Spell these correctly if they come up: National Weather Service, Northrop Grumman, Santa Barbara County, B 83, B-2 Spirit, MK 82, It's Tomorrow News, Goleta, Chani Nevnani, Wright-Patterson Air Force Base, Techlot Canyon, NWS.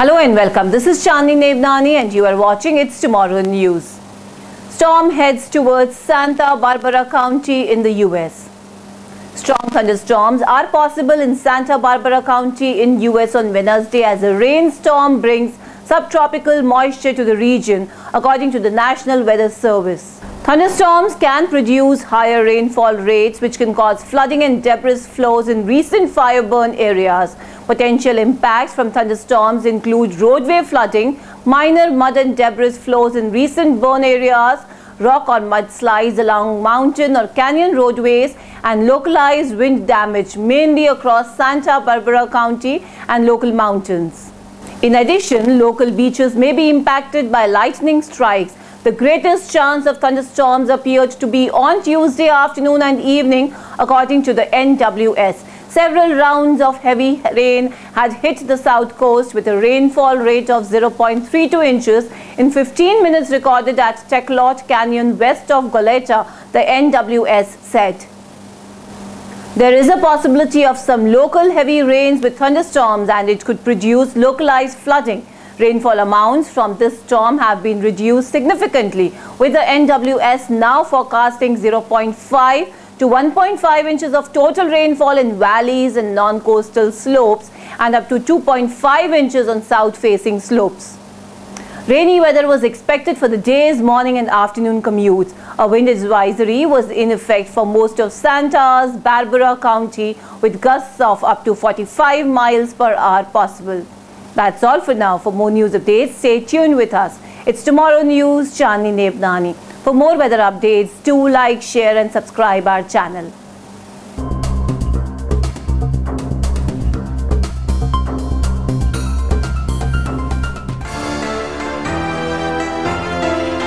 Hello and welcome. This is Chani Nevnani and you are watching It's Tomorrow News. Storm heads towards Santa Barbara County in the U.S. Strong thunderstorms are possible in Santa Barbara County in U.S. on Wednesday as a rainstorm brings subtropical moisture to the region, according to the National Weather Service. Thunderstorms can produce higher rainfall rates, which can cause flooding and debris flows in recent fire-burn areas. Potential impacts from thunderstorms include roadway flooding, minor mud and debris flows in recent burn areas, rock or mudslides along mountain or canyon roadways, and localized wind damage, mainly across Santa Barbara County and local mountains. In addition, local beaches may be impacted by lightning strikes. The greatest chance of thunderstorms appeared to be on Tuesday afternoon and evening, according to the NWS. Several rounds of heavy rain had hit the south coast with a rainfall rate of 0.32 inches in 15 minutes recorded at Techlot Canyon west of Goleta, the NWS said. There is a possibility of some local heavy rains with thunderstorms and it could produce localized flooding. Rainfall amounts from this storm have been reduced significantly, with the NWS now forecasting 0.5 to 1.5 inches of total rainfall in valleys and non-coastal slopes and up to 2.5 inches on south-facing slopes. Rainy weather was expected for the day's morning and afternoon commutes. A wind advisory was in effect for most of Santa Barbara County with gusts of up to 45 miles per hour possible. That's all for now. For more news updates, stay tuned with us. It's Tomorrow News, Chani Nevnani. For more weather updates, do like, share and subscribe our channel.